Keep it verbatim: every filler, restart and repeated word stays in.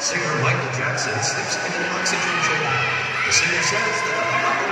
Singer Michael Jackson slips in an oxygen chamber. The singer says that the